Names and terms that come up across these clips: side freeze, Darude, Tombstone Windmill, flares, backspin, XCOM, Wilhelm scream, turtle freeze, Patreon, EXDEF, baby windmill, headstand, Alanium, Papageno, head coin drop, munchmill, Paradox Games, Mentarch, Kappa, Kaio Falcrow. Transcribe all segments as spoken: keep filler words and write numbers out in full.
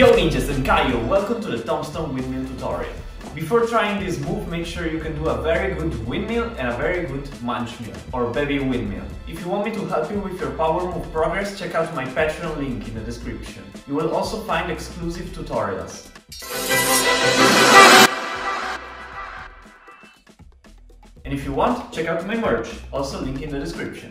Yo ninjas and Kaio, welcome to the Tombstone Windmill tutorial. Before trying this move, make sure you can do a very good windmill and a very good munchmill or baby windmill. If you want me to help you with your power move progress, check out my Patreon link in the description. You will also find exclusive tutorials. And if you want, check out my merch, also link in the description.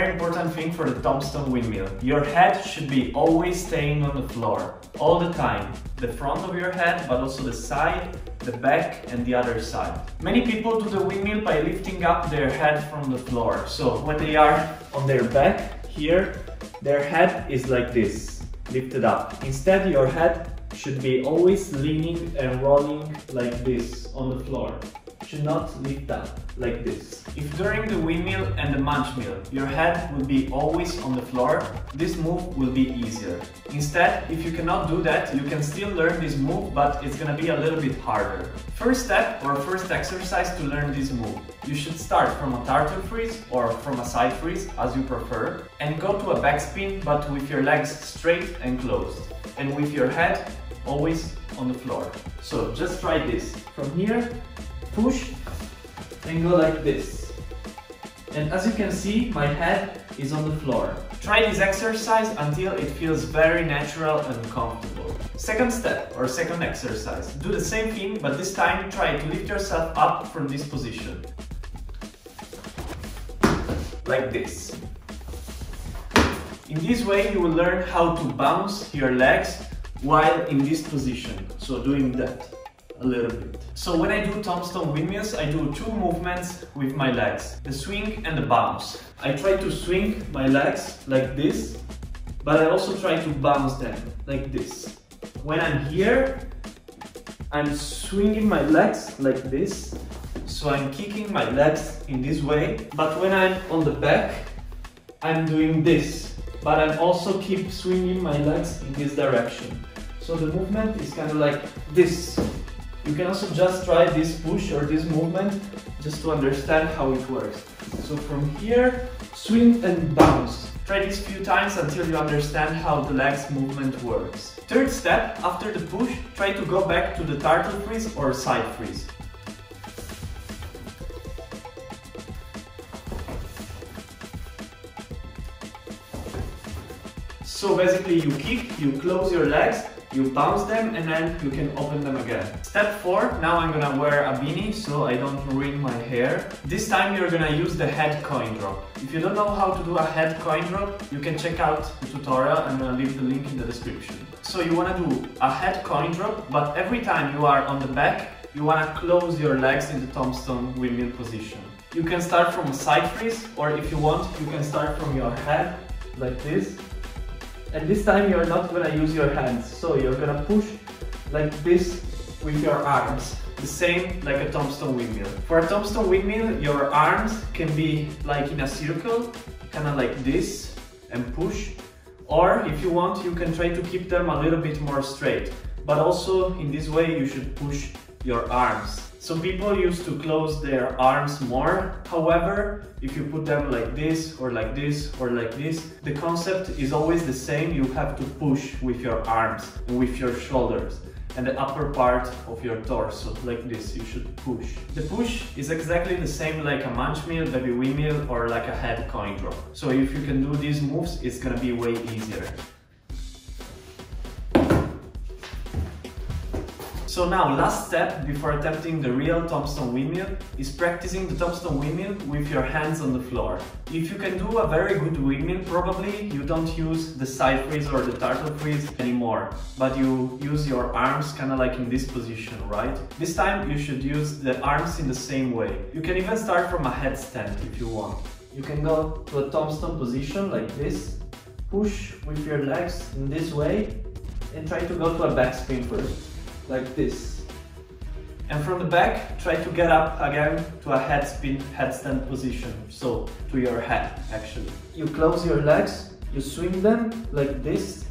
Very important thing for the Tombstone Windmill. Your head should be always staying on the floor, all the time. The front of your head, but also the side, the back and the other side. Many people do the windmill by lifting up their head from the floor. So when they are on their back, here, their head is like this, lifted up. Instead, your head should be always leaning and rolling like this on the floor. Should not lift up like this. If during the windmill and the munchmill your head will be always on the floor, this move will be easier. Instead, if you cannot do that, you can still learn this move, but it's gonna be a little bit harder. First step or first exercise to learn this move. You should start from a turtle freeze or from a side freeze, as you prefer, and go to a backspin, but with your legs straight and closed, and with your head always on the floor. So just try this. From here, push and go like this, and as you can see, my head is on the floor. Try this exercise until it feels very natural and comfortable. Second step or second exercise, do the same thing, but this time try to lift yourself up from this position like this. In this way you will learn how to bounce your legs while in this position, so doing that a little bit. So when I do tombstone windmills, I do two movements with my legs, the swing and the bounce. I try to swing my legs like this, but I also try to bounce them like this. When I'm here, I'm swinging my legs like this, so I'm kicking my legs in this way, but when I'm on the back, I'm doing this, but I'm also keep swinging my legs in this direction. So the movement is kind of like this. You can also just try this push or this movement just to understand how it works. So from here, swing and bounce. Try this few times until you understand how the legs movement works. Third step, after the push, try to go back to the turtle freeze or side freeze. So basically you kick, you close your legs, you bounce them and then you can open them again. Step four, now I'm gonna wear a beanie so I don't ruin my hair. This time you're gonna use the head coin drop. If you don't know how to do a head coin drop, you can check out the tutorial. I'm gonna leave the link in the description. So you wanna do a head coin drop, but every time you are on the back, you wanna close your legs in the tombstone windmill position. You can start from a side freeze, or if you want, you can start from your head, like this. And this time you're not gonna use your hands, so you're gonna push like this with your arms. The same like a tombstone windmill. For a tombstone windmill, your arms can be like in a circle, kinda like this, and push. Or if you want, you can try to keep them a little bit more straight. But also, in this way, you should push your arms. Some people used to close their arms more, however, if you put them like this or like this or like this, the concept is always the same, you have to push with your arms and with your shoulders and the upper part of your torso, like this, you should push. The push is exactly the same like a munchmill, baby windmill or like a head coin drop. So if you can do these moves, it's gonna be way easier. So now, last step before attempting the real tombstone windmill is practicing the tombstone windmill with your hands on the floor. If you can do a very good windmill, probably you don't use the side freeze or the turtle freeze anymore, but you use your arms kind of like in this position, right? This time you should use the arms in the same way. You can even start from a headstand if you want. You can go to a tombstone position like this, push with your legs in this way and try to go to a backspin first. Like this. And from the back, try to get up again to a head spin, headstand position. So, to your head, actually. You close your legs, you swing them like this,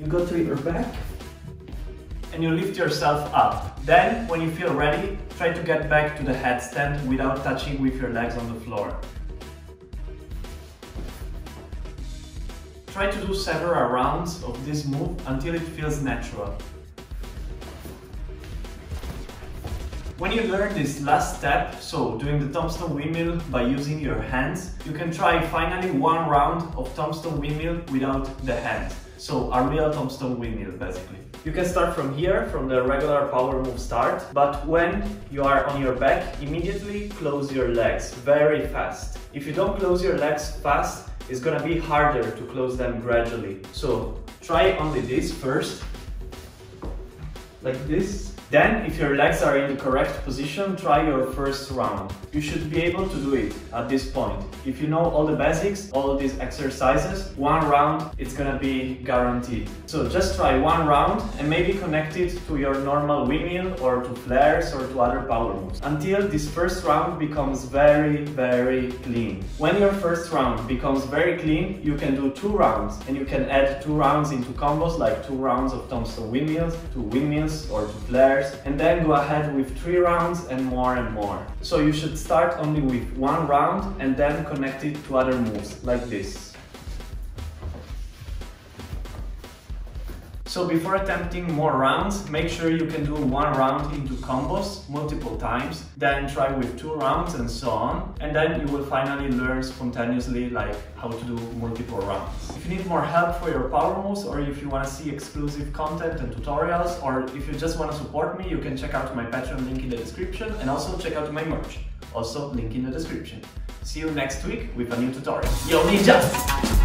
you go to your back, and you lift yourself up. Then, when you feel ready, try to get back to the headstand without touching with your legs on the floor. Try to do several rounds of this move until it feels natural. When you learn this last step, so doing the tombstone windmill by using your hands, you can try finally one round of tombstone windmill without the hands. So a real tombstone windmill basically. You can start from here, from the regular power move start, but when you are on your back, immediately close your legs very fast. If you don't close your legs fast, it's gonna be harder to close them gradually. So try only this first, like this. Then, if your legs are in the correct position, try your first round. You should be able to do it at this point. If you know all the basics, all these exercises, one round it's gonna be guaranteed. So just try one round and maybe connect it to your normal windmill or to flares or to other power moves until this first round becomes very, very clean. When your first round becomes very clean, you can do two rounds and you can add two rounds into combos, like two rounds of tombstone windmills to windmills or to flares. And then go ahead with three rounds and more and more. So you should start only with one round and then connect it to other moves, like this. So before attempting more rounds, make sure you can do one round into combos multiple times, then try with two rounds and so on, and then you will finally learn spontaneously like how to do multiple rounds. If you need more help for your power moves, or if you want to see exclusive content and tutorials, or if you just want to support me, you can check out my Patreon link in the description and also check out my merch, also link in the description. See you next week with a new tutorial. Yo ninjas!